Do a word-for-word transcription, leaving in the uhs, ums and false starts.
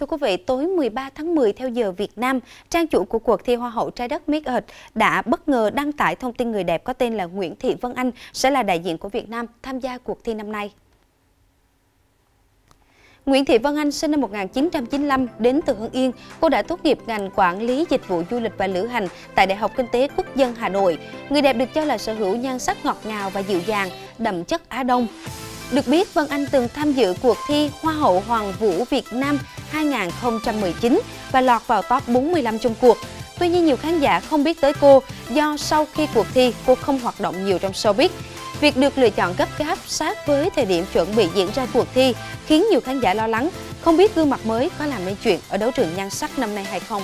Thưa quý vị, tối mười ba tháng mười theo giờ Việt Nam, trang chủ của cuộc thi Hoa hậu Trái đất Make It đã bất ngờ đăng tải thông tin người đẹp có tên là Nguyễn Thị Vân Anh sẽ là đại diện của Việt Nam tham gia cuộc thi năm nay. Nguyễn Thị Vân Anh sinh năm một nghìn chín trăm chín mươi lăm, đến từ Hưng Yên. Cô đã tốt nghiệp ngành quản lý dịch vụ du lịch và lữ hành tại Đại học Kinh tế Quốc dân Hà Nội. Người đẹp được cho là sở hữu nhan sắc ngọt ngào và dịu dàng, đậm chất Á Đông. Được biết, Vân Anh từng tham dự cuộc thi Hoa hậu Hoàng Vũ Việt Nam hai nghìn không trăm mười chín và lọt vào top bốn mươi lăm chung cuộc. Tuy nhiên, nhiều khán giả không biết tới cô do sau khi cuộc thi, cô không hoạt động nhiều trong showbiz. Việc được lựa chọn gấp gáp sát với thời điểm chuẩn bị diễn ra cuộc thi khiến nhiều khán giả lo lắng, không biết gương mặt mới có làm nên chuyện ở đấu trường nhan sắc năm nay hay không.